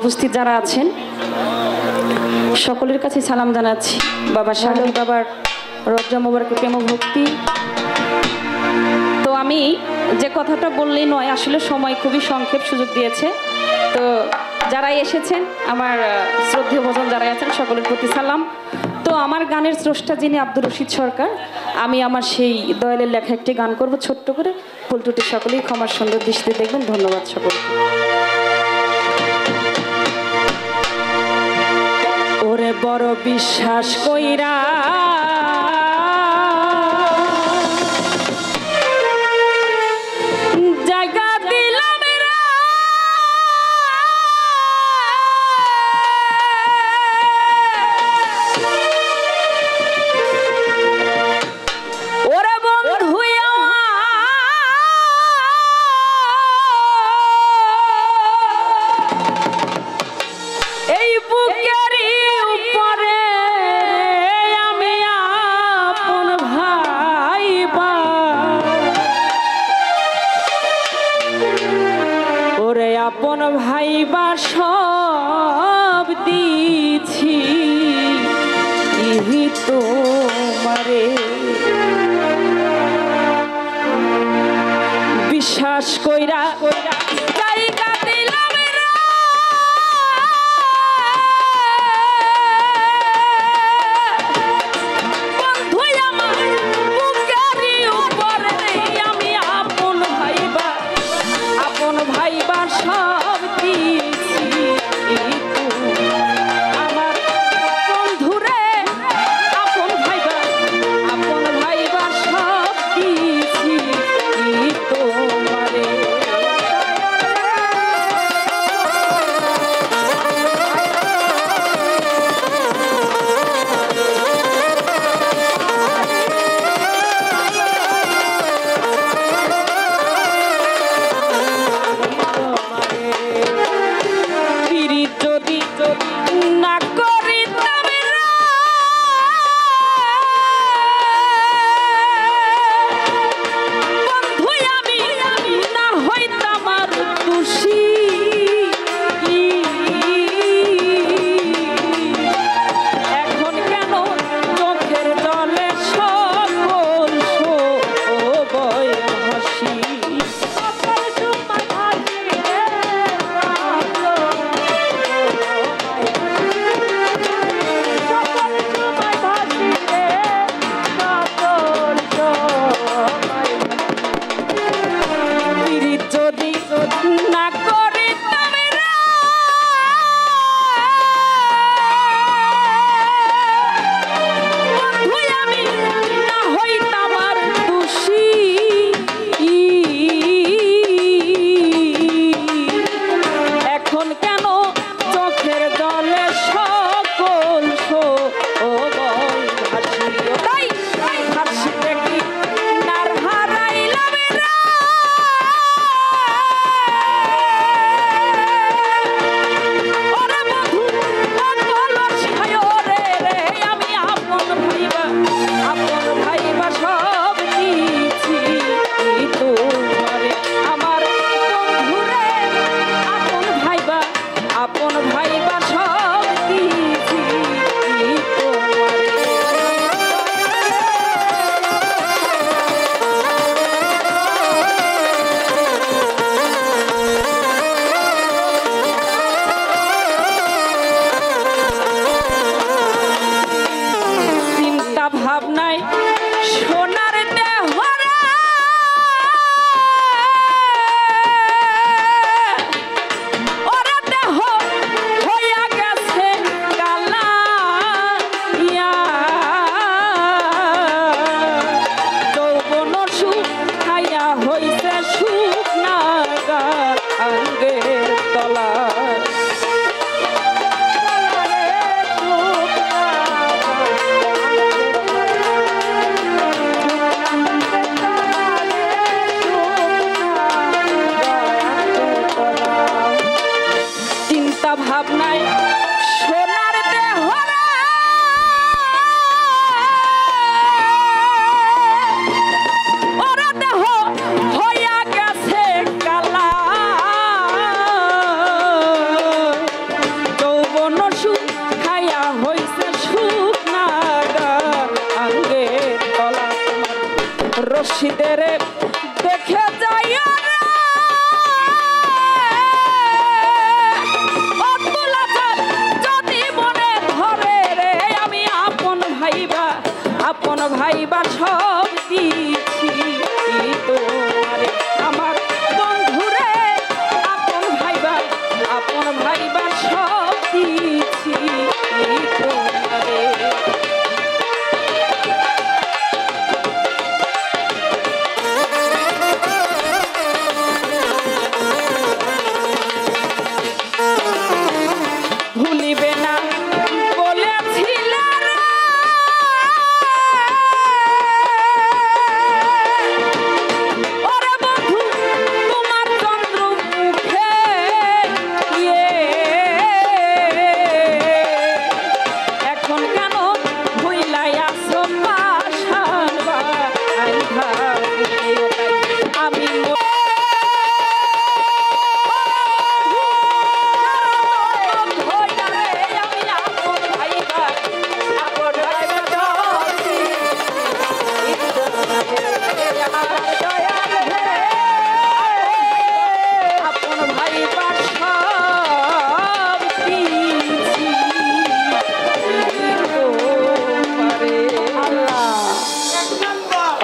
উপস্থিত যারা আছেন সকলের কাছে সালাম জানাচ্ছি। বাবা সাগর বাবার রোজা মোবারক প্রেম ভক্তি। তো আমি যে কথাটা বললেই নয়, আসলে সময় খুবই সংক্ষেপ সুযোগ দিয়েছে। তো যারা এসেছেন, আমার শ্রদ্ধেয় ভজন যারা আছেন সকলের প্রতি সালাম। তো আমার গানের স্রষ্টা যিনি আব্দুর রশিদ সরকার, আমি আমার সেই দয়ালের লেখা একটি গান করব ছোট্ট করে। ফুলটুটি সকলেই ক্ষমার সুন্দর দৃষ্টিতে দেখবেন। ধন্যবাদ সকলকে। ওরে বড় বিশ্বাস কইরা আপন ভাই বা সব দিছি তোমারে, বিশ্বাস কইরা ভাই বাসব দিছি তোমার আমার বন্ধুরে আপন ভাই বাসব দিছি।